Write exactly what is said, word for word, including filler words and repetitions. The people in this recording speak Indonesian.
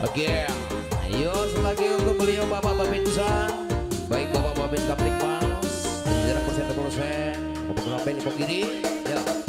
Oke, okay. Ayo selagi untuk beliau Bapak Babinsa, baik Bapak Babin Kaplik Mas, jarak persen terus, Bapak Kaplik kiri, ya.